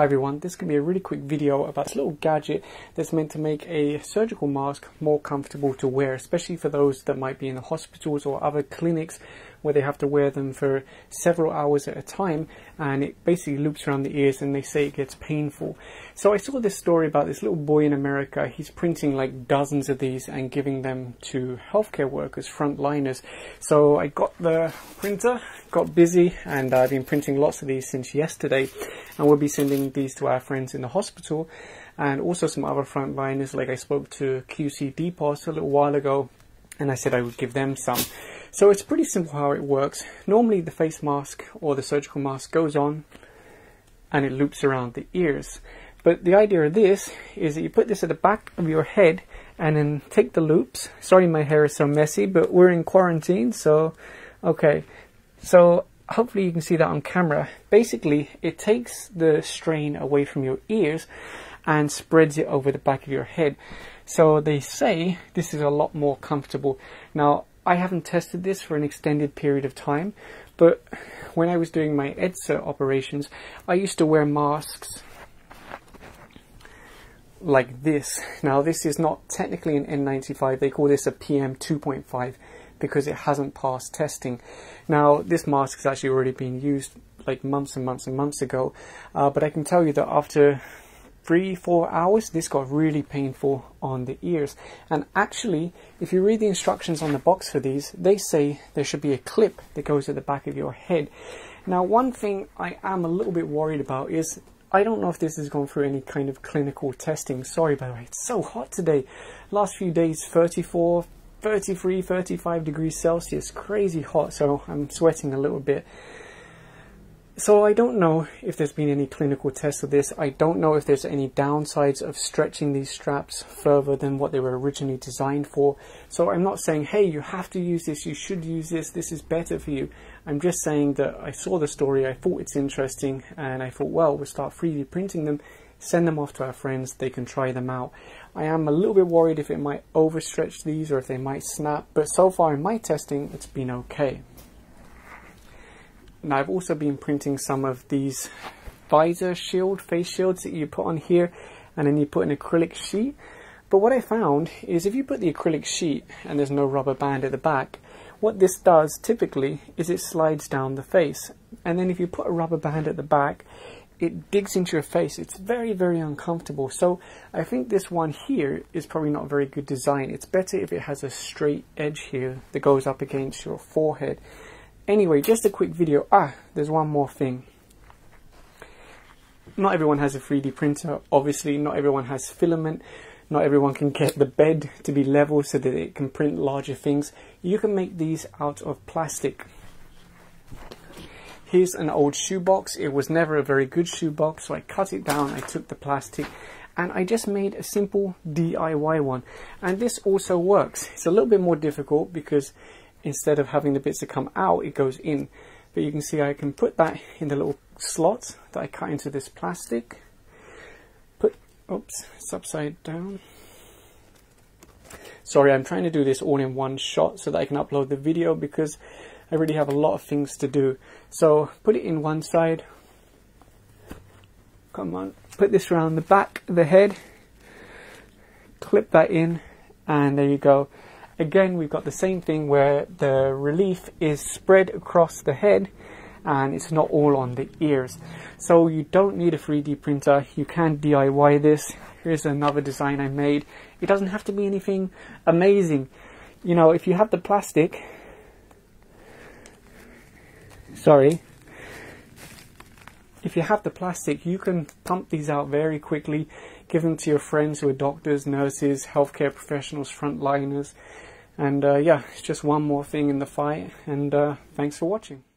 Hi everyone, this is going to be a really quick video about this little gadget that's meant to make a surgical mask more comfortable to wear, especially for those that might be in the hospitals or other clinics where they have to wear them for several hours at a time, and it basically loops around the ears and they say it gets painful. So I saw this story about this little boy in America. He's printing like dozens of these and giving them to healthcare workers, frontliners. So I got the printer, got busy, and I've been printing lots of these since yesterday, and we'll be sending these to our friends in the hospital and also some other frontliners. Like I spoke to QCD Post a little while ago and I said I would give them some. So it's pretty simple how it works. Normally the face mask or the surgical mask goes on and it loops around the ears, but the idea of this is that you put this at the back of your head and then take the loops. Sorry my hair is so messy, but we're in quarantine, so okay. So hopefully you can see that on camera. Basically, it takes the strain away from your ears and spreads it over the back of your head. So they say this is a lot more comfortable. Now, I haven't tested this for an extended period of time, but when I was doing my EDSA operations, I used to wear masks like this. Now, this is not technically an N95. They call this a PM 2.5. because it hasn't passed testing. Now, this mask has actually already been used like months and months and months ago, but I can tell you that after 3-4 hours, this got really painful on the ears. And actually, if you read the instructions on the box for these, they say there should be a clip that goes at the back of your head. Now, one thing I am a little bit worried about is, I don't know if this has gone through any kind of clinical testing. Sorry, by the way, it's so hot today. Last few days, 34, 33, 35 degrees Celsius, crazy hot, so I'm sweating a little bit. So I don't know if there's been any clinical tests of this. I don't know if there's any downsides of stretching these straps further than what they were originally designed for. So I'm not saying, hey, you have to use this, you should use this, this is better for you. I'm just saying that I saw the story, I thought it's interesting, and I thought, well, we'll start 3D printing them, send them off to our friends, they can try them out. I am a little bit worried if it might overstretch these or if they might snap, but so far in my testing, it's been okay. Now, I've also been printing some of these visor shield, face shields that you put on here, and then you put an acrylic sheet. But what I found is if you put the acrylic sheet and there's no rubber band at the back, what this does typically is it slides down the face. And then if you put a rubber band at the back, it digs into your face. It's very, very uncomfortable. So I think this one here is probably not a very good design. It's better if it has a straight edge here that goes up against your forehead. Anyway, just a quick video. There's one more thing. Not everyone has a 3D printer, obviously. Not everyone has filament. Not everyone can get the bed to be level so that it can print larger things. You can make these out of plastic. Here's an old shoebox. It was never a very good shoebox, so I cut it down, I took the plastic, and I just made a simple DIY one. And this also works. It's a little bit more difficult because instead of having the bits that come out, it goes in. But you can see I can put that in the little slot that I cut into this plastic. Oops, it's upside down. Sorry, I'm trying to do this all in one shot so that I can upload the video because I really have a lot of things to do. So put it in one side, come on, put this around the back of the head, clip that in, and there you go. Again, we've got the same thing where the relief is spread across the head and it's not all on the ears. So you don't need a 3D printer, you can DIY this. Here's another design I made. It doesn't have to be anything amazing. You know, if you have the plastic, if you have the plastic, you can pump these out very quickly, give them to your friends who are doctors, nurses, healthcare professionals, frontliners, and yeah, it's just one more thing in the fight, and thanks for watching.